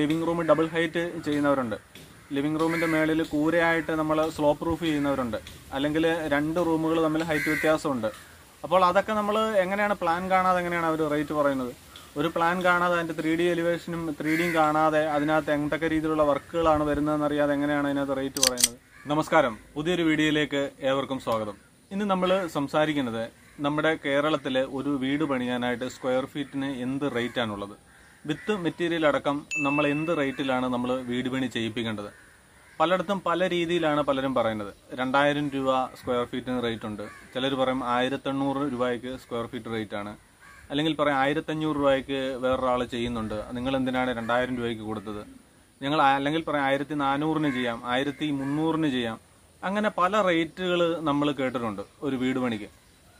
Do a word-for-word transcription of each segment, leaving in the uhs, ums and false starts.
living room double height ചെയ്യുന്നവരുണ്ട്. Living room in the മേളിൽ കൂരയായിട്ട് നമ്മൾ സ്ലോപ്പ് റൂഫ് ചെയ്യുന്നവരുണ്ട്. അല്ലെങ്കിൽ രണ്ട് റൂമുകൾ തമ്മിൽ ഹൈറ്റ് വ്യത്യാസമുണ്ട്. അപ്പോൾ അതൊക്കെ നമ്മൾ എങ്ങനെയാണ് പ്ലാൻ കാണാതെ എങ്ങനെയാണ് അവർ റേറ്റ് പറയുന്നത്? ഒരു പ്ലാൻ കാണാതെ അതിന്റെ three D എലിവേഷനും three D കാണാതെ അതിനകത്ത് എന്തൊക്കെ രീതിയിലുള്ള വർക്കുകളാണ് വരുന്നതെന്ന് അറിയാതെ എങ്ങനെയാണ് അതിനകത്ത് റേറ്റ് പറയുന്നത്? നമസ്കാരം, പുതിയൊരു വീഡിയോയിലേക്ക് ഏവർക്കും സ്വാഗതം. ഇന്ന് നമ്മൾ സംസാരിക്കുന്നത് നമ്മുടെ കേരളത്തിലെ ഒരു വീട് പണിയാനായിട്ട് സ്ക്വയർ ഫീറ്റിന് എന്ത് റേറ്റ് ആണുള്ളത്, വിത്ത് മെറ്റീരിയൽ അടക്കം നമ്മൾ എന്ത് റേറ്റിലാണ് നമ്മൾ വീട് പണി ചെയ്യിപ്പിക്കേണ്ടത്. പലയിടത്തും പല രീതിയിലാണ് പലരും പറയുന്നത്. രണ്ടായിരം രൂപ സ്ക്വയർ ഫീറ്റിന് റേറ്റ് ഉണ്ട്, ചിലർ പറയും ആയിരത്തി എണ്ണൂറ് രൂപയ്ക്ക് സ്ക്വയർ ഫീറ്റ് റേറ്റ് ആണ്, അല്ലെങ്കിൽ പറയാം ആയിരത്തഞ്ഞൂറ് രൂപയ്ക്ക് വേറൊരാൾ ചെയ്യുന്നുണ്ട്, നിങ്ങൾ എന്തിനാണ് രണ്ടായിരം രൂപയ്ക്ക് കൊടുത്തത്, ഞങ്ങൾ അല്ലെങ്കിൽ പറയാം ആയിരത്തി നാനൂറിന് ചെയ്യാം, ആയിരത്തി മുന്നൂറിന് ചെയ്യാം. അങ്ങനെ പല റേറ്റുകൾ നമ്മൾ കേട്ടിട്ടുണ്ട് ഒരു വീട് പണിക്ക്.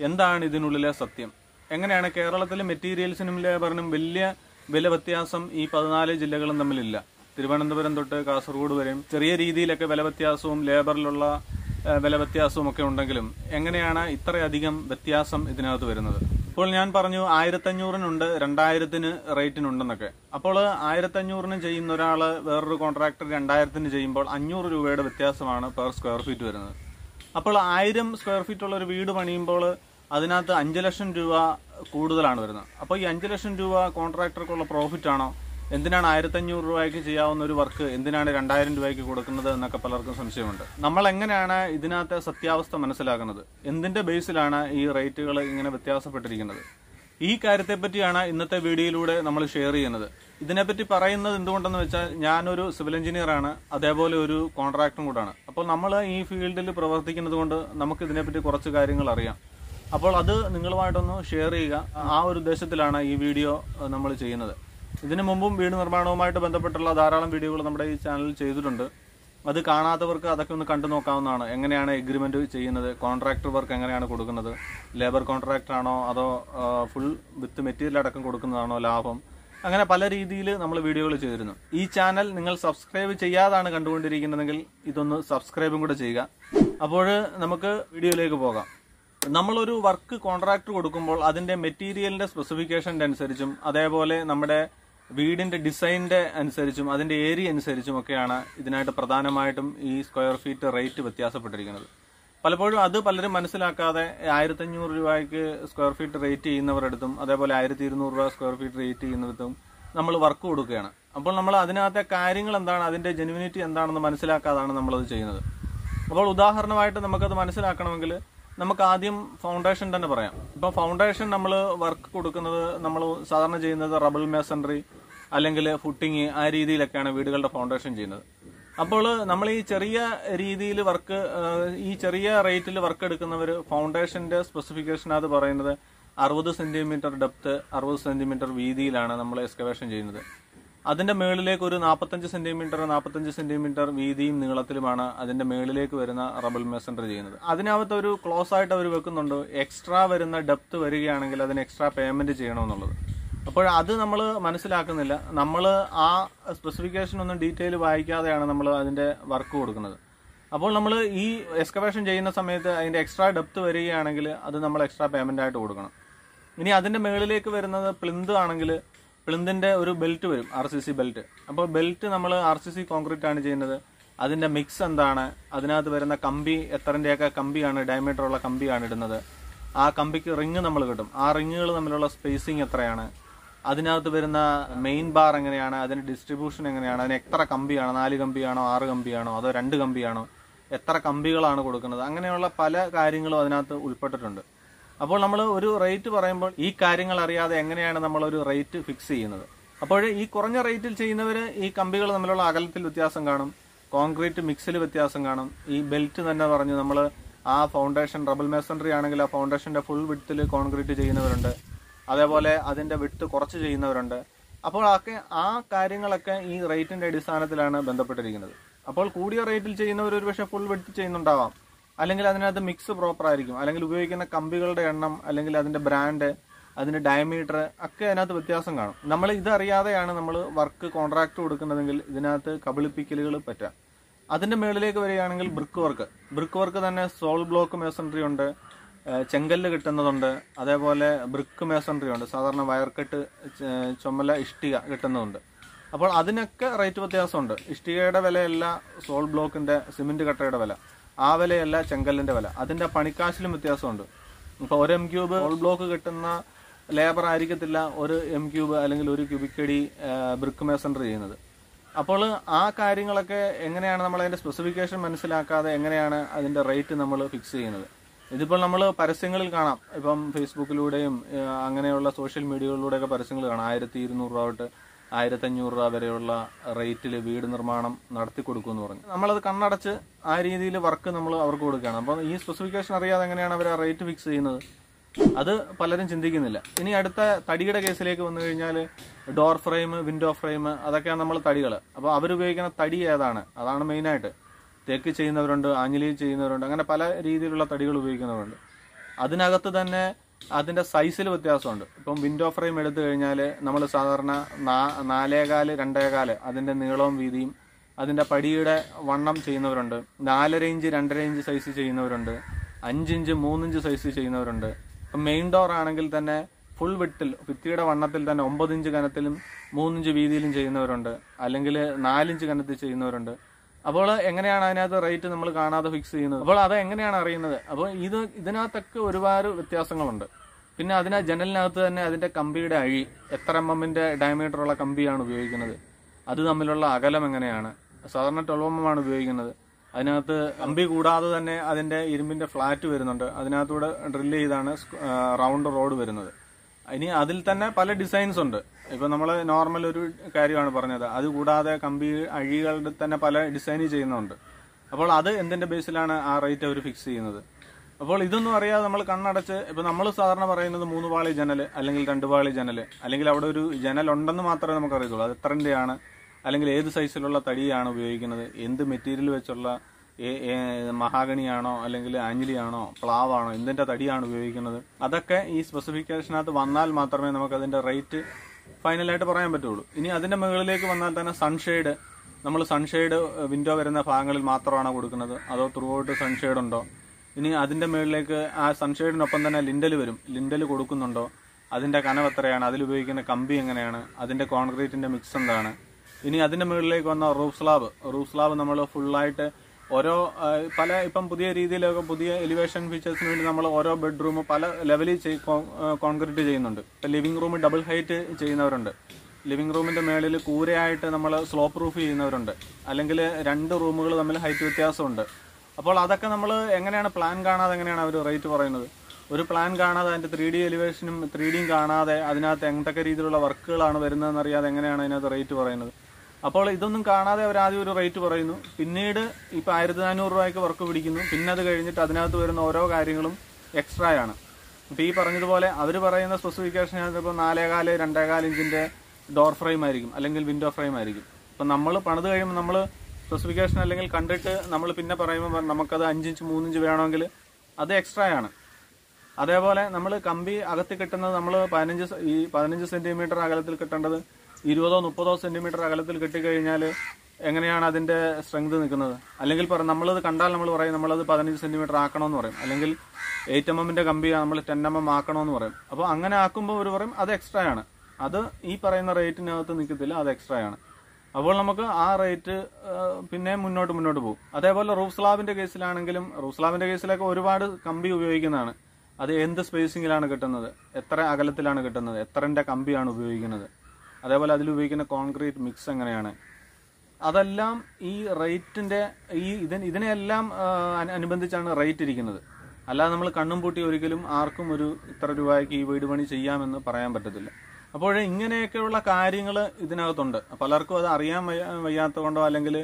എന്താണ് ഇതിനുള്ളിലെ സത്യം? എങ്ങനെയാണ് കേരളത്തിലെ മെറ്റീരിയൽസിനും ലേബറിനും വലിയ വില വ്യത്യാസം ഈ പതിനാല് ജില്ലകളും തമ്മിലില്ല. തിരുവനന്തപുരം തൊട്ട് കാസർഗോഡ് വരെയും ചെറിയ രീതിയിലൊക്കെ വില വ്യത്യാസവും ലേബറിലുള്ള വില വ്യത്യാസവും ഒക്കെ ഉണ്ടെങ്കിലും എങ്ങനെയാണ് ഇത്രയധികം വ്യത്യാസം ഇതിനകത്ത് വരുന്നത്? ഇപ്പോൾ ഞാൻ പറഞ്ഞു ആയിരത്തഞ്ഞൂറിനുണ്ട് രണ്ടായിരത്തിന് റേറ്റിനുണ്ടെന്നൊക്കെ. അപ്പോൾ ആയിരത്തഞ്ഞൂറിന് ചെയ്യുന്ന ഒരാൾ വേറൊരു കോൺട്രാക്ടർ രണ്ടായിരത്തിന് ചെയ്യുമ്പോൾ അഞ്ഞൂറ് രൂപയുടെ വ്യത്യാസമാണ് പെർ സ്ക്വയർ ഫീറ്റ് വരുന്നത്. അപ്പോൾ ആയിരം സ്ക്വയർ ഫീറ്റ് ഉള്ള ഒരു വീട് പണിയുമ്പോൾ അതിനകത്ത് അഞ്ച് ലക്ഷം രൂപ കൂടുതലാണ് വരുന്നത്. അപ്പോൾ ഈ അഞ്ച് ലക്ഷം രൂപ കോൺട്രാക്ടർക്കുള്ള പ്രോഫിറ്റ് ആണോ? എന്തിനാണ് ആയിരത്തഞ്ഞൂറ് രൂപയ്ക്ക് ചെയ്യാവുന്ന ഒരു വർക്ക് എന്തിനാണ് രണ്ടായിരം രൂപയ്ക്ക് കൊടുക്കുന്നത് എന്നൊക്കെ പലർക്കും സംശയമുണ്ട്. നമ്മൾ എങ്ങനെയാണ് ഇതിനകത്തെ സത്യാവസ്ഥ മനസ്സിലാക്കുന്നത്? എന്തിന്റെ ബേസിലാണ് ഈ റേറ്റുകൾ ഇങ്ങനെ വ്യത്യാസപ്പെട്ടിരിക്കുന്നത്? ഈ കാര്യത്തെ പറ്റിയാണ് ഇന്നത്തെ വീഡിയോയിലൂടെ നമ്മൾ ഷെയർ ചെയ്യുന്നത്. ഇതിനെപ്പറ്റി പറയുന്നത് എന്തുകൊണ്ടെന്ന് വെച്ചാൽ, ഞാനൊരു സിവിൽ എഞ്ചിനീയറാണ്, അതേപോലെ ഒരു കോൺട്രാക്ടറും കൂടാണ്. അപ്പോൾ നമ്മൾ ഈ ഫീൽഡിൽ പ്രവർത്തിക്കുന്നത് കൊണ്ട് നമുക്ക് ഇതിനെപ്പറ്റി കുറച്ച് കാര്യങ്ങൾ അറിയാം. അപ്പോൾ അത് നിങ്ങളുമായിട്ടൊന്ന് ഷെയർ ചെയ്യുക, ആ ഒരു ഉദ്ദേശത്തിലാണ് ഈ വീഡിയോ നമ്മൾ ചെയ്യുന്നത്. ഇതിനു മുമ്പും വീട് നിർമ്മാണവുമായിട്ട് ബന്ധപ്പെട്ടുള്ള ധാരാളം വീഡിയോകൾ നമ്മുടെ ഈ ചാനലിൽ ചെയ്തിട്ടുണ്ട്. അത് കാണാത്തവർക്ക് അതൊക്കെ ഒന്ന് കണ്ടു നോക്കാവുന്നതാണ്. എങ്ങനെയാണ് എഗ്രിമെന്റ് ചെയ്യുന്നത്, കോൺട്രാക്ടർ വർക്ക് എങ്ങനെയാണ് കൊടുക്കുന്നത്, ലേബർ കോൺട്രാക്ട് ആണോ അതോ ഫുൾ വിത്ത് മെറ്റീരിയൽ അടക്കം കൊടുക്കുന്നതാണോ ലാഭം, അങ്ങനെ പല രീതിയിൽ നമ്മൾ വീഡിയോകൾ ചെയ്തിരുന്നു. ഈ ചാനൽ നിങ്ങൾ സബ്സ്ക്രൈബ് ചെയ്യാതാണ് കണ്ടുകൊണ്ടിരിക്കുന്നതെങ്കിൽ ഇതൊന്ന് സബ്സ്ക്രൈബും കൂടെ ചെയ്യുക. അപ്പോൾ നമുക്ക് വീഡിയോയിലേക്ക് പോകാം. നമ്മളൊരു വർക്ക് കോൺട്രാക്ട് കൊടുക്കുമ്പോൾ അതിന്റെ മെറ്റീരിയലിന്റെ സ്പെസിഫിക്കേഷൻ്റെ അനുസരിച്ചും അതേപോലെ നമ്മുടെ വീടിന്റെ ഡിസൈനിന്റെ അനുസരിച്ചും അതിന്റെ ഏരിയ അനുസരിച്ചും ഒക്കെയാണ് ഇതിനായിട്ട് പ്രധാനമായിട്ടും ഈ സ്ക്വയർ ഫീറ്റ് റേറ്റ് വ്യത്യാസപ്പെട്ടിരിക്കുന്നത്. പലപ്പോഴും അത് പലരും മനസ്സിലാക്കാതെ ആയിരത്തഞ്ഞൂറ് രൂപയ്ക്ക് സ്ക്വയർ ഫീറ്റ് റേറ്റ് ചെയ്യുന്നവരടുത്തും അതേപോലെ ആയിരത്തി ഇരുന്നൂറ് രൂപ സ്ക്വയർ ഫീറ്റ് റേറ്റ് ചെയ്യുന്നവരടുത്തും നമ്മൾ വർക്ക് കൊടുക്കുകയാണ്. അപ്പോൾ നമ്മൾ അതിനകത്തെ കാര്യങ്ങൾ എന്താണ്, അതിന്റെ ജെനുവിനിറ്റി എന്താണെന്ന് മനസ്സിലാക്കാതാണ് നമ്മളത് ചെയ്യുന്നത്. അപ്പോൾ ഉദാഹരണമായിട്ട് നമുക്കത് മനസ്സിലാക്കണമെങ്കിൽ നമുക്ക് ആദ്യം ഫൗണ്ടേഷൻ തന്നെ പറയാം. ഇപ്പം ഫൗണ്ടേഷൻ നമ്മൾ വർക്ക് കൊടുക്കുന്നത് നമ്മൾ സാധാരണ ചെയ്യുന്നത് റബിൾ മേസൺറി അല്ലെങ്കിൽ ഫുട്ടിങ്, ആ രീതിയിലൊക്കെയാണ് വീടുകളുടെ ഫൗണ്ടേഷൻ ചെയ്യുന്നത്. അപ്പോൾ നമ്മൾ ഈ ചെറിയ രീതിയിൽ വർക്ക് ഈ ചെറിയ റേറ്റിൽ വർക്ക് എടുക്കുന്നവർ ഫൗണ്ടേഷന്റെ സ്പെസിഫിക്കേഷനകത്ത് പറയുന്നത് അറുപത് സെന്റിമീറ്റർ ഡെപ്ത്, അറുപത് സെന്റിമീറ്റർ വീതിയിലാണ് നമ്മൾ എക്സ്കവേഷൻ ചെയ്യുന്നത്. അതിന്റെ മേളിലേക്ക് ഒരു നാൽപ്പത്തഞ്ച് സെന്റിമീറ്റർ നാൽപ്പത്തഞ്ച് സെന്റിമീറ്റർ വീതിയും നീളത്തിലുമാണ് അതിന്റെ മേളിലേക്ക് വരുന്ന റബിൾ മെസൻഡർ ചെയ്യുന്നത്. അതിനകത്ത് ഒരു ക്ലോസ് ആയിട്ട് അവർ വെക്കുന്നുണ്ട്, എക്സ്ട്രാ വരുന്ന ഡെപ്ത് വരികയാണെങ്കിൽ അതിന് എക്സ്ട്രാ പേയ്മെന്റ് ചെയ്യണമെന്നുള്ളത്. അപ്പോൾ അത് നമ്മൾ മനസ്സിലാക്കുന്നില്ല. നമ്മൾ ആ സ്പെസിഫിക്കേഷൻ ഒന്നും ഡീറ്റെയിൽ വായിക്കാതെയാണ് നമ്മൾ അതിന്റെ വർക്ക് കൊടുക്കുന്നത്. അപ്പോൾ നമ്മൾ ഈ എക്സ്കവേഷൻ ചെയ്യുന്ന സമയത്ത് അതിന്റെ എക്സ്ട്രാ ഡെപ്ത് വരികയാണെങ്കിൽ അത് നമ്മൾ എക്സ്ട്രാ പേയ്മെന്റ് ആയിട്ട് കൊടുക്കണം. ഇനി അതിന്റെ മേളിലേക്ക് വരുന്നത് പ്ലിന്ത് ആണെങ്കിൽ പ്ലിന്തിന്റെ ഒരു ബെൽറ്റ് വരും, ആർ സി സി ബെൽറ്റ്. അപ്പോൾ ബെൽറ്റ് നമ്മൾ ആർ സി സി കോൺക്രീറ്റ് ആണ് ചെയ്യുന്നത്. അതിന്റെ മിക്സ് എന്താണ്, അതിനകത്ത് വരുന്ന കമ്പി എത്രൻ്റെയൊക്കെ കമ്പിയാണ്, ഡയമീറ്റർ ഉള്ള കമ്പിയാണ് ഇടുന്നത്, ആ കമ്പിക്ക് റിങ് നമ്മൾ കിട്ടും, ആ റിങ്ങുകൾ തമ്മിലുള്ള സ്പേസിങ് എത്രയാണ്, അതിനകത്ത് വരുന്ന മെയിൻ ബാർ എങ്ങനെയാണ്, അതിന്റെ ഡിസ്ട്രിബ്യൂഷൻ എങ്ങനെയാണ്, അതിന് എത്ര കമ്പിയാണ്, നാല് കമ്പിയാണോ ആറ് കമ്പിയാണോ അതോ രണ്ട് കമ്പിയാണോ, എത്ര കമ്പികളാണ് കൊടുക്കുന്നത്, അങ്ങനെയുള്ള പല കാര്യങ്ങളും അതിനകത്ത് ഉൾപ്പെട്ടിട്ടുണ്ട്. അപ്പോൾ നമ്മൾ ഒരു റേറ്റ് പറയുമ്പോൾ ഈ കാര്യങ്ങൾ അറിയാതെ എങ്ങനെയാണ് നമ്മൾ ഒരു റേറ്റ് ഫിക്സ് ചെയ്യുന്നത്? അപ്പോൾ ഈ കുറഞ്ഞ റേറ്റിൽ ചെയ്യുന്നവർ ഈ കമ്പികൾ തമ്മിലുള്ള അകലത്തിൽ വ്യത്യാസം കാണും, കോൺക്രീറ്റ് മിക്സിൽ വ്യത്യാസം കാണും, ഈ ബെൽറ്റ് തന്നെ പറഞ്ഞു നമ്മൾ ആ ഫൗണ്ടേഷൻ റബിൾ മെസൻഡറി ആണെങ്കിൽ ആ ഫൗണ്ടേഷന്റെ ഫുൾ വിഡ്ത്തിൽ കോൺക്രീറ്റ് ചെയ്യുന്നവരുണ്ട്, അതേപോലെ അതിന്റെ വിഡ്ത്ത് കുറച്ച് ചെയ്യുന്നവരുണ്ട്. അപ്പോൾ ഒക്കെ ആ കാര്യങ്ങളൊക്കെ ഈ റേറ്റിന്റെ അടിസ്ഥാനത്തിലാണ് ബന്ധപ്പെട്ടിരിക്കുന്നത്. അപ്പോൾ കൂടിയ റേറ്റിൽ ചെയ്യുന്നവർ ഒരുപക്ഷെ ഫുൾ വിഡ്ത്ത് ചെയ്യുന്നുണ്ടാവാം, അല്ലെങ്കിൽ അതിനകത്ത് മിക്സ് പ്രോപ്പർ ആയിരിക്കും, അല്ലെങ്കിൽ ഉപയോഗിക്കുന്ന കമ്പികളുടെ എണ്ണം, അല്ലെങ്കിൽ അതിന്റെ ബ്രാൻഡ്, അതിന്റെ ഡയമീറ്റർ ഒക്കെ അതിനകത്ത് വ്യത്യാസം കാണും. നമ്മൾ ഇതറിയാതെയാണ് നമ്മൾ വർക്ക് കോൺട്രാക്ട് കൊടുക്കുന്നതെങ്കിൽ ഇതിനകത്ത് കബളിപ്പിക്കലുകൾ പറ്റാം. അതിന്റെ മേളിലേക്ക് വരികയാണെങ്കിൽ ബ്രിക്ക് വർക്ക്, ബ്രിക്ക് വർക്ക് തന്നെ സോൾ ബ്ലോക്ക് മേസൺട്രി ഉണ്ട്, ചെങ്കല്ല് കിട്ടുന്നതുണ്ട്, അതേപോലെ ബ്രിക്ക് മേസൺട്രി ഉണ്ട്, സാധാരണ വയർക്കെട്ട് ചുമല ഇഷ്ടിക കിട്ടുന്നതുണ്ട്. അപ്പോൾ അതിനൊക്കെ റേറ്റ് വ്യത്യാസമുണ്ട്. ഇഷ്ടികയുടെ വിലയല്ല സോൾ ബ്ലോക്കിൻ്റെ സിമെൻറ്റ് കട്ടയുടെ വില, ആ വിലയല്ല ചെങ്കല്ലിൻ്റെ വില. അതിൻ്റെ പണിക്കാശിലും വ്യത്യാസമുണ്ട്. ഇപ്പോൾ ഒരു എം ക്യൂബ് സോൾ ബ്ലോക്ക് കിട്ടുന്ന ലേബർ ആയിരിക്കത്തില്ല ഒരു എം ക്യൂബ് അല്ലെങ്കിൽ ഒരു ക്യൂബിക്കടി ബ്രിക്ക് മേസൻഡറി ചെയ്യുന്നത്. അപ്പോൾ ആ കാര്യങ്ങളൊക്കെ എങ്ങനെയാണ് നമ്മൾ അതിൻ്റെ സ്പെസിഫിക്കേഷൻ മനസ്സിലാക്കാതെ എങ്ങനെയാണ് അതിൻ്റെ റേറ്റ് നമ്മൾ ഫിക്സ് ചെയ്യുന്നത്? ഇതിപ്പോൾ നമ്മൾ പരസ്യങ്ങളിൽ കാണാം, ഇപ്പം ഫേസ്ബുക്കിലൂടെയും അങ്ങനെയുള്ള സോഷ്യൽ മീഡിയകളിലൂടെയൊക്കെ പരസ്യങ്ങൾ കാണാം. ആയിരത്തി ഇരുന്നൂറ് രൂപ തൊട്ട് ആയിരത്തഞ്ഞൂറ് രൂപ വരെയുള്ള റേറ്റിൽ വീട് നിർമ്മാണം നടത്തി കൊടുക്കുമെന്ന് പറഞ്ഞു. നമ്മളത് കണ്ണടച്ച് ആ രീതിയിൽ വർക്ക് നമ്മൾ അവർക്ക് കൊടുക്കുകയാണ്. അപ്പം ഈ സ്പെസിഫിക്കേഷൻ അറിയാതെ എങ്ങനെയാണ് അവർ ആ റേറ്റ് ഫിക്സ് ചെയ്യുന്നത്? അത് പലരും ചിന്തിക്കുന്നില്ല. ഇനി അടുത്ത തടിയുടെ കേസിലേക്ക് വന്നു കഴിഞ്ഞാൽ ഡോർ ഫ്രെയിം, വിൻഡോ ഫ്രെയിം, അതൊക്കെയാണ് നമ്മൾ തടികൾ. അപ്പോൾ അവരുപയോഗിക്കുന്ന തടി ഏതാണ്? അതാണ് മെയിനായിട്ട്. തേക്ക് ചെയ്യുന്നവരുണ്ട്, ആഞ്ഞിലി ചെയ്യുന്നവരുണ്ട്, അങ്ങനെ പല രീതിയിലുള്ള തടികൾ ഉപയോഗിക്കുന്നവരുണ്ട്. അതിനകത്ത് തന്നെ അതിൻ്റെ സൈസിൽ വ്യത്യാസമുണ്ട്. ഇപ്പം വിൻഡോ ഫ്രെയിം എടുത്തു കഴിഞ്ഞാൽ നമ്മൾ സാധാരണ നാ നാലേകാല് രണ്ടേകാല് അതിൻ്റെ നീളവും വീതിയും അതിൻ്റെ പടിയുടെ വണ്ണം ചെയ്യുന്നവരുണ്ട്. നാലര ഇഞ്ച് രണ്ടര ഇഞ്ച് സൈസ് ചെയ്യുന്നവരുണ്ട്. അഞ്ചിഞ്ച് മൂന്നിഞ്ച് സൈസ് ചെയ്യുന്നവരുണ്ട്. ഇപ്പം മെയിൻ ഡോർ ആണെങ്കിൽ തന്നെ ഫുൾ വിട്ടിൽ ഭിത്തിയുടെ വണ്ണത്തിൽ തന്നെ ഒമ്പതിഞ്ച് കനത്തിലും മൂന്നിഞ്ച് വീതിയിലും ചെയ്യുന്നവരുണ്ട്, അല്ലെങ്കിൽ നാലിഞ്ച് കനത്തിൽ ചെയ്യുന്നവരുണ്ട്. അപ്പോൾ എങ്ങനെയാണ് അതിനകത്ത് റേറ്റ് നമ്മൾ കാണാതെ ഫിക്സ് ചെയ്യുന്നത്? അപ്പോൾ അത് എങ്ങനെയാണ് അറിയുന്നത്? അപ്പോൾ ഇത് ഇതിനകത്തൊക്കെ ഒരുപാട് വ്യത്യാസങ്ങളുണ്ട്. പിന്നെ അതിന് ജനലിനകത്ത് തന്നെ അതിൻ്റെ കമ്പിയുടെ അഴി, എത്ര എം എമ്മിൻ്റെ ഡയമീറ്ററുള്ള കമ്പിയാണ് ഉപയോഗിക്കുന്നത്, അത് തമ്മിലുള്ള അകലം എങ്ങനെയാണ്? സാധാരണ ട്വൽവ് എം എം ആണ് ഉപയോഗിക്കുന്നത്. അതിനകത്ത് കമ്പി കൂടാതെ തന്നെ അതിൻ്റെ ഇരുമ്പിൻ്റെ ഫ്ലാറ്റ് വരുന്നുണ്ട്. അതിനകത്തൂടെ ഡ്രില്ല് ചെയ്താണ് റൗണ്ട് റോഡ് വരുന്നത്. ഇനി അതിൽ തന്നെ പല ഡിസൈൻസ് ഉണ്ട്. ഇപ്പം നമ്മൾ നോർമൽ ഒരു കാര്യമാണ് പറഞ്ഞത്. അത് കൂടാതെ കമ്പി അഴികളുടെ തന്നെ പല ഡിസൈൻ ചെയ്യുന്നുണ്ട്. അപ്പോൾ അത് എന്തിൻ്റെ ബേസിലാണ് ആ റേറ്റ് അവർ ഫിക്സ് ചെയ്യുന്നത്? അപ്പോൾ ഇതൊന്നും അറിയാതെ നമ്മൾ കണ്ണടച്ച്, ഇപ്പം നമ്മൾ സാധാരണ പറയുന്നത് മൂന്ന് പാളി ജനൽ അല്ലെങ്കിൽ രണ്ട് പാളി ജനൽ അല്ലെങ്കിൽ അവിടെ ഒരു ജനലുണ്ടെന്ന് മാത്രമേ നമുക്ക് അറിയത്തുള്ളൂ. അത് എത്രൻ്റെയാണ്, അല്ലെങ്കിൽ ഏത് സൈസിലുള്ള തടിയാണ് ഉപയോഗിക്കുന്നത്, എന്ത് മെറ്റീരിയൽ വെച്ചുള്ള മഹാഗണിയാണോ അല്ലെങ്കിൽ ആഞ്ഞിലിയാണോ പ്ലാവാണോ എന്തിൻ്റെ തടിയാണ് ഉപയോഗിക്കുന്നത്, അതൊക്കെ ഈ സ്പെസിഫിക്കേഷനകത്ത് വന്നാൽ മാത്രമേ നമുക്ക് അതിൻ്റെ റേറ്റ് ഫൈനലായിട്ട് പറയാൻ പറ്റുള്ളൂ. ഇനി അതിൻ്റെ മുകളിലേക്ക് വന്നാൽ തന്നെ സൺഷെയ്ഡ്, നമ്മൾ സൺഷെയ്ഡ് വിൻഡോ വരുന്ന ഭാഗങ്ങളിൽ മാത്രമാണോ കൊടുക്കുന്നത്, അതോ ത്രൂ ഔട്ട് സൺഷെയ്ഡ് ഉണ്ടോ? ഇനി അതിൻ്റെ മുകളിലേക്ക് ആ സൺഷെയ്ഡിനൊപ്പം തന്നെ ലിൻഡൽ വരും, ലിൻഡൽ കൊടുക്കുന്നുണ്ടോ? അതിൻ്റെ കനം എത്രയാണ്, അതിലുപയോഗിക്കുന്ന കമ്പി എങ്ങനെയാണ്, അതിൻ്റെ കോൺക്രീറ്റിൻ്റെ മിക്സ് എന്താണ്? ഇനി അതിൻ്റെ മുകളിലേക്ക് വന്ന റൂഫ് സ്ലാബ്, റൂഫ് സ്ലാബ് നമ്മൾ ഫുള്ളായിട്ട് ഓരോ പല ഇപ്പം പുതിയ രീതിയിലൊക്കെ പുതിയ എലിവേഷൻ ഫീച്ചേഴ്സിന് വേണ്ടി നമ്മൾ ഓരോ ബെഡ്റൂം പല ലെവലിൽ കോൺക്രീറ്റ് ചെയ്യുന്നുണ്ട്. ഇപ്പം ലിവിംഗ് റൂം ഡബിൾ ഹൈറ്റ് ചെയ്യുന്നവരുണ്ട്. ലിവിംഗ് റൂമിൻ്റെ മേളിൽ കൂരയായിട്ട് നമ്മൾ സ്ലോപ്പ് റൂഫ് ചെയ്യുന്നവരുണ്ട്. അല്ലെങ്കിൽ രണ്ട് റൂമുകൾ തമ്മിൽ ഹൈറ്റ് വ്യത്യാസമുണ്ട്. അപ്പോൾ അതൊക്കെ നമ്മൾ എങ്ങനെയാണ് പ്ലാൻ കാണാതെ എങ്ങനെയാണ് അവർ റേറ്റ് പറയുന്നത്? ഒരു പ്ലാൻ കാണാതെ അതിൻ്റെ ത്രീ ഡി എലിവേഷനും ത്രീ ഡിയും കാണാതെ അതിനകത്ത് എന്തൊക്കെ രീതിയിലുള്ള വർക്കുകളാണ് വരുന്നതെന്ന് അറിയാതെ എങ്ങനെയാണ് അതിനകത്ത് റേറ്റ് പറയുന്നത്? അപ്പോൾ ഇതൊന്നും കാണാതെ അവർ ആദ്യം ഒരു റേറ്റ് പറയുന്നു. പിന്നീട് ഇപ്പോൾ ആയിരത്തി നാനൂറ് രൂപയ്ക്ക് വർക്ക് പിടിക്കുന്നു. പിന്നെ അത് കഴിഞ്ഞിട്ട് അതിനകത്ത് വരുന്ന ഓരോ കാര്യങ്ങളും എക്സ്ട്രാ ആണ്. ഇപ്പോൾ ഈ പറഞ്ഞതുപോലെ അവർ പറയുന്ന സ്പെസിഫിക്കേഷനകത്ത് ഇപ്പോൾ നാലേകാല് രണ്ടേകാല് ഇഞ്ചിൻ്റെ ഡോർ ഫ്രെയിം ആയിരിക്കും അല്ലെങ്കിൽ വിൻഡോ ഫ്രെയിം ആയിരിക്കും. ഇപ്പം നമ്മൾ പണിത് കഴിയുമ്പോൾ നമ്മൾ സ്പെസിഫിക്കേഷൻ അല്ലെങ്കിൽ കണ്ടിട്ട് നമ്മൾ പിന്നെ പറയുമ്പോൾ നമുക്കത് അഞ്ചിഞ്ച് മൂന്നിഞ്ച് വേണമെങ്കിൽ അത് എക്സ്ട്രാ ആണ്. അതേപോലെ നമ്മൾ കമ്പി അകത്ത് കിട്ടുന്നത് നമ്മൾ പതിനഞ്ച് ഈ പതിനഞ്ച് സെൻറ്റിമീറ്റർ അകലത്തിൽ കിട്ടേണ്ടത് ഇരുപതോ മുപ്പതോ സെൻറ്റിമീറ്റർ അകലത്തിൽ കെട്ടിക്കഴിഞ്ഞാൽ എങ്ങനെയാണ് അതിൻ്റെ സ്ട്രെങ്ത് നിൽക്കുന്നത്? അല്ലെങ്കിൽ പറ നമ്മളത് കണ്ടാൽ നമ്മൾ പറയും നമ്മളത് പതിനഞ്ച് സെൻറ്റിമീറ്റർ ആക്കണമെന്ന് പറയും, അല്ലെങ്കിൽ എയ്റ്റ് എം എമ്മിൻ്റെ കമ്പി നമ്മൾ ടെൻ എം എം ആക്കണമെന്ന് പറയും. അപ്പോൾ അങ്ങനെ ആക്കുമ്പോൾ ഒരു പറയും അത് എക്സ്ട്രാ ആണ്, അത് ഈ പറയുന്ന റേറ്റിനകത്ത് നിൽക്കത്തില്ല, അത് എക്സ്ട്രാ ആണ്. അപ്പോൾ നമുക്ക് ആ റേറ്റ് പിന്നെ മുന്നോട്ട് മുന്നോട്ട് പോകും. അതേപോലെ റൂഫ് സ്ലാബിൻ്റെ കേസിലാണെങ്കിലും റൂഫ് സ്ലാബിൻ്റെ കേസിലൊക്കെ ഒരുപാട് കമ്പി ഉപയോഗിക്കുന്നതാണ്. അത് എന്ത് സ്പേസിങ്ങിലാണ് കിട്ടുന്നത്, എത്ര അകലത്തിലാണ് കിട്ടുന്നത്, എത്രൻ്റെ കമ്പിയാണ് ഉപയോഗിക്കുന്നത്, അതേപോലെ അതിലുപയോഗിക്കുന്ന കോൺക്രീറ്റ് മിക്സ് എങ്ങനെയാണ്, അതെല്ലാം ഈ റേറ്റിൻ്റെ ഈ ഇതിന് ഇതിനെല്ലാം അനുബന്ധിച്ചാണ് റേറ്റ് ഇരിക്കുന്നത്. അല്ലാതെ നമ്മൾ കണ്ണും പൂട്ടി ഒരിക്കലും ആർക്കും ഒരു ഇത്ര രൂപയ്ക്ക് ഈ വീട് പണി ചെയ്യാമെന്ന് പറയാൻ പറ്റത്തില്ല. അപ്പോൾ ഇങ്ങനെയൊക്കെയുള്ള കാര്യങ്ങൾ ഇതിനകത്തുണ്ട്. പലർക്കും അത് അറിയാൻ വയ്യാത്ത കൊണ്ടോ അല്ലെങ്കിൽ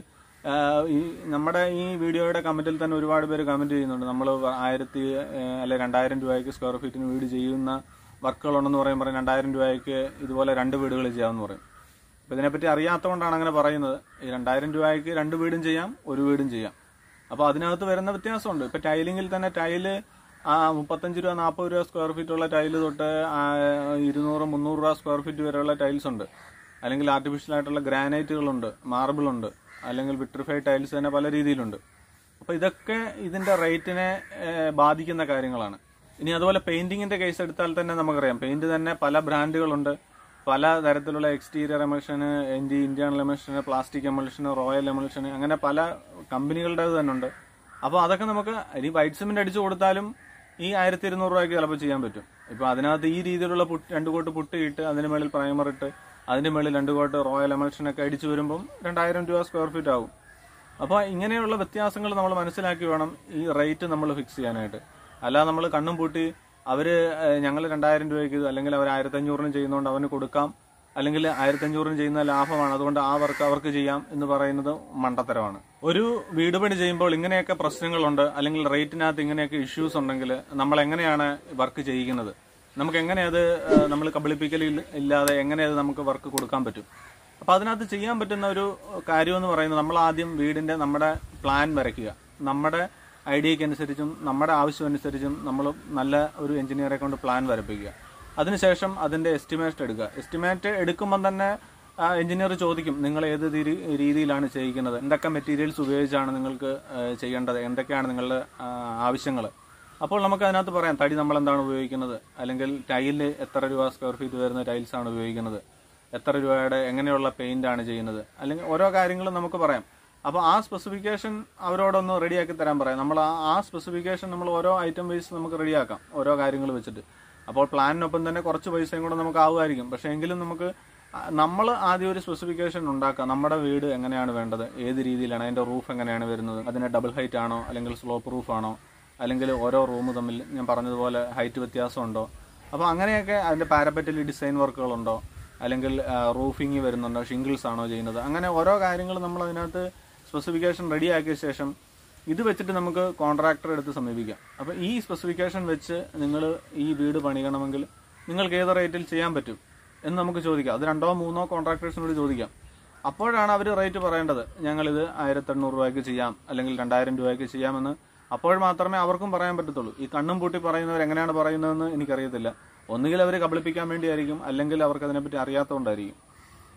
ഈ നമ്മുടെ ഈ വീഡിയോയുടെ കമൻറ്റിൽ തന്നെ ഒരുപാട് പേര് കമൻറ്റ് ചെയ്യുന്നുണ്ട്. നമ്മൾ ആയിരത്തി അല്ലെ രണ്ടായിരം രൂപയ്ക്ക് സ്ക്വയർ ഫീറ്റിന് വീട് ചെയ്യുന്ന വർക്കുകളുണ്ടെന്ന് പറയും പറയും രണ്ടായിരം രൂപയ്ക്ക് ഇതുപോലെ രണ്ട് വീടുകൾ ചെയ്യാമെന്ന് പറയും. അപ്പോൾ ഇതിനെപ്പറ്റി അറിയാത്തതുകൊണ്ടാണ് അങ്ങനെ പറയുന്നത്. ഈ രണ്ടായിരം രൂപയ്ക്ക് രണ്ട് വീടും ചെയ്യാം, ഒരു വീടും ചെയ്യാം. അപ്പോൾ അതിനകത്ത് വരുന്ന വ്യത്യാസമുണ്ട്. ഇപ്പോൾ ടൈലിങ്ങിൽ തന്നെ ടൈല് ആ മുപ്പത്തഞ്ച് രൂപ നാൽപ്പത് രൂപ സ്ക്വയർ ഫീറ്റുള്ള ടൈല് തൊട്ട് ഇരുന്നൂറ് മുന്നൂറ് രൂപ സ്ക്വയർ ഫീറ്റ് വരെയുള്ള ടൈൽസ് ഉണ്ട്. അല്ലെങ്കിൽ ആർട്ടിഫിഷ്യലായിട്ടുള്ള ഗ്രാനൈറ്റുകളുണ്ട്, മാർബിളുണ്ട്, അല്ലെങ്കിൽ വിട്രിഫൈഡ് ടൈൽസ് തന്നെ പല രീതിയിലുണ്ട്. അപ്പോൾ ഇതൊക്കെ ഇതിൻ്റെ റേറ്റിനെ ബാധിക്കുന്ന കാര്യങ്ങളാണ്. ഇനി അതുപോലെ പെയിൻറ്റിങ്ങിൻ്റെ കേസ് എടുത്താൽ തന്നെ നമുക്കറിയാം പെയിൻറ്റ് തന്നെ പല ബ്രാൻഡുകളുണ്ട്. Pala, Daratula exterior emulsion, N G internal emulsion, plastic emulsion, royal emulsion, and a pala company does an under. Apa Adakanamaka, any white cement at Jotalum, E. Irthirnora Galapachiambetu. If Adana the E. Ridula put and go to put it, and then metal primer at other metal underwater royal emulsion, a caditurum, and iron to a square feet out. Upon Ingenial Batia single number of Manasilacuanum, E. right number of fixianate. Alla number Kandamputi. Avere Yangal and Iron Drake, Alangal, Irathanur and Jain on Avana Kodakam, Alangal, Irathanur and Jaina, Lafa, and Avaka, Avakajam, in the Varana, Mantatarana. Uru, we do Jimbo, Linganaka, Prosingal under Alangal, Ratina, Thinganaka issues on Nangala, Namalanganana, Varkaja another. Namakangana, the Namakabilipically Illa, the Angana, the Namaka work could come to. Padana the Chiam, but another Karion or Namaladim, weed in the Namada plan Marakia. Namada. Idea can Seritum, Namada Avisu and Seritum, Namal Nala or engineer account to plan very big. Other session, other than estimate Edgar. Estimate Educumandana engineer Chodikim, Ningle either the Riri Lana Chaykin, and the materials to wage on Ningle Chayanda, and the can Ningle Avishangala. Upon Namaka another Paran, thirty Namalan wake another, Alangal tile, Etherua square feet where the tiles on wake another, Etherua, Anganola paint and another, Alang Ora Karingal Namakaparam. Now, our specification is ready. Our specification is ready. Item is ready. Our plan is ready. Our plan is ready. Our plan is ready. Our specification is ready. Our weed is ready. Our roof is ready. Our double height is slope roof. Our room is height is ready. Parapet design work is roofing is shingles. Our specification ready accusation. This is the contractor. This specification which you can do this video. You contractors. Right to Paranda, Yangal, Irathanur, Alangal, Iron Duakishamana, Upper Matama, Avakum Parambatulu, Ikandam Putti Parana, Angana Parana, Nicaradilla, only every couple of picament, Alangal Avakanapit Ariathon Dari.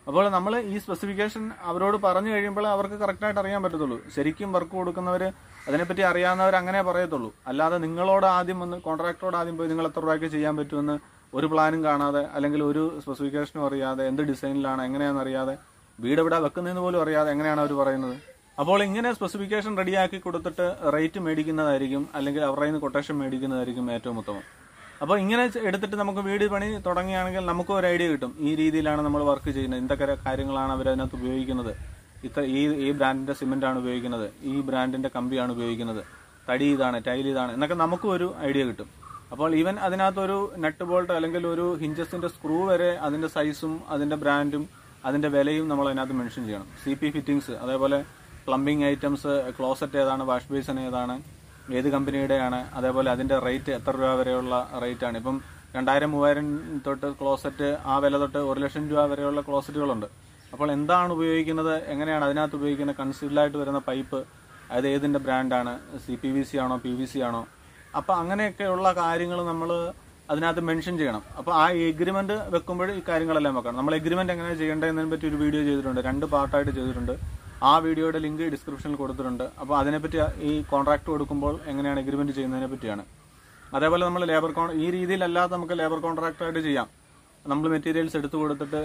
About Namala, E specification, Avro Parani, Avaka corrected Ariam Betulu, Serikim Barko Dukanare, Adanapati Ariana, Rangana Paretulu, Alada Ningaloda Adim on the contractor Adim Pingalatoraka Jam between Uri planning Gana, Alangaluru specification or Yada, and the design land, Angana Ariada, Beat of Vakan or Yada, Angana to Varana. About Ingana specification Radiaki Kodata, right to Medicina Arigim, Alangal Avrain quotation Medicina Arigim Atomoto. About Ingenious edited the Namaka Vidi, Totangan, Namako Radiatum, E. the Lana work in the hiring Lana Verena to Vig another. It's a E brand in the cement and Vig another, E brand in the Kambi and Vig another, Tadi than a Tili than Nakamakuru ideatum. Upon even Adanaturu, Nutbolt, Alangaluru, hinges in the screw, Adin the Sizum, Adin the Brandum, Adin the Valley, Namalana mentioned C P fittings, Adabala, plumbing items, a closet, a wash basin, either company, Diana, Adabala, then the right, Ethervareola, right, and Ipum, and Diram were in total closet, Avella, or relation to Avereola closet. Upon Endan, we can another Engana to be in a concealer to another pipe, either in the brand Dana, C P V C on a P V C on a Pangana Kerala, Iring Namala, Adanatha mentioned Jana. Upon I agreement, the company carrying a lamaka. Namal agreement and then between video Jazunda, and the part of Jazunda. Our video is in the description. If you have a contract, you can agree to it. That's why we have a labor contract. We have materials to the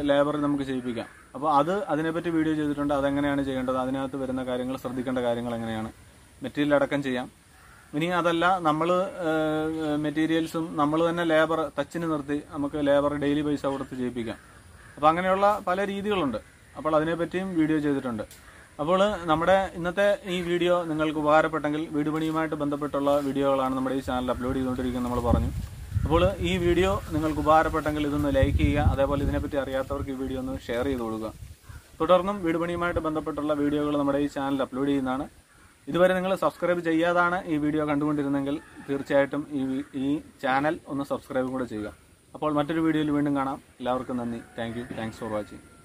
labor. That's why we have a video. That's why we have a video. That's why we Apollo, Namada, Inata, E video, Ningalkuvara Patangal, Vidubunima to Bandapatola, video, and the channel uploaded on the Rigan Apollo, E video, Ningalkuvara Patangal is on the Lake, Adabal is in a Pitariatorki video, Sherry Duga. Totornum, Vidubunima to Bandapatola, video, and the channel uploaded in Anna. Iduverangle, subscribe Jayadana, E video, conduit in Angle, Pirchatum, E channel on the subscribe to Jaya. Apollo, material video, Lindangana, Lavarkanani. Thank you, thanks for watching.